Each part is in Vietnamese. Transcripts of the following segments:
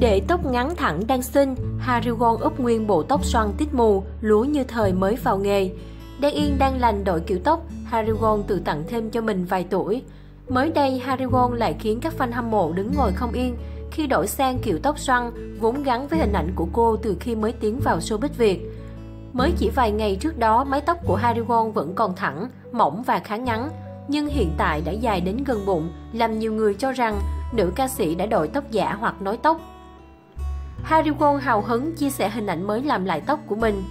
Để tóc ngắn thẳng đang xinh, Hari Won úp nguyên bộ tóc xoăn tít mù, lúa như thời mới vào nghề. Đang yên đang lành đổi kiểu tóc, Hari Won tự tặng thêm cho mình vài tuổi. Mới đây, Hari Won lại khiến các fan hâm mộ đứng ngồi không yên khi đổi sang kiểu tóc xoăn vốn gắn với hình ảnh của cô từ khi mới tiến vào showbiz Việt. Mới chỉ vài ngày trước đó, mái tóc của Hari Won vẫn còn thẳng, mỏng và khá ngắn, nhưng hiện tại đã dài đến gần bụng, làm nhiều người cho rằng nữ ca sĩ đã đổi tóc giả hoặc nối tóc. Hari Won hào hứng chia sẻ hình ảnh mới làm lại tóc của mình.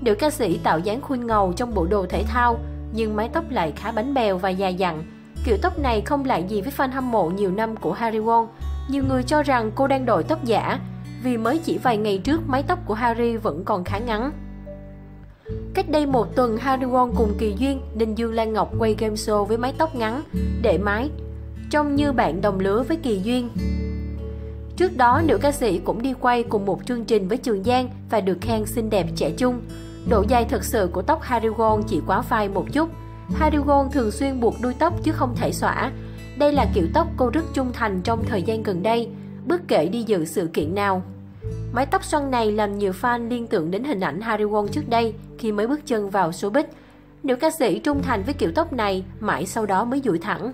Nữ ca sĩ tạo dáng khuyên ngầu trong bộ đồ thể thao, nhưng mái tóc lại khá bánh bèo và dài dặn. Kiểu tóc này không lạ gì với fan hâm mộ nhiều năm của Hari Won. Nhiều người cho rằng cô đang đổi tóc giả, vì mới chỉ vài ngày trước mái tóc của Hari vẫn còn khá ngắn. Cách đây một tuần, Hari Won cùng Kỳ Duyên, Đình Dương Lan Ngọc quay game show với mái tóc ngắn, để mái, trông như bạn đồng lứa với Kỳ Duyên. Trước đó, nữ ca sĩ cũng đi quay cùng một chương trình với Trường Giang và được khen xinh đẹp trẻ trung. Độ dài thực sự của tóc Hari Won chỉ quá vai một chút. Hari Won thường xuyên buộc đuôi tóc chứ không thể xõa. Đây là kiểu tóc cô rất trung thành trong thời gian gần đây, bất kể đi dự sự kiện nào. Mái tóc xoăn này làm nhiều fan liên tưởng đến hình ảnh Hari Won trước đây khi mới bước chân vào showbiz. Nữ ca sĩ trung thành với kiểu tóc này mãi sau đó mới duỗi thẳng.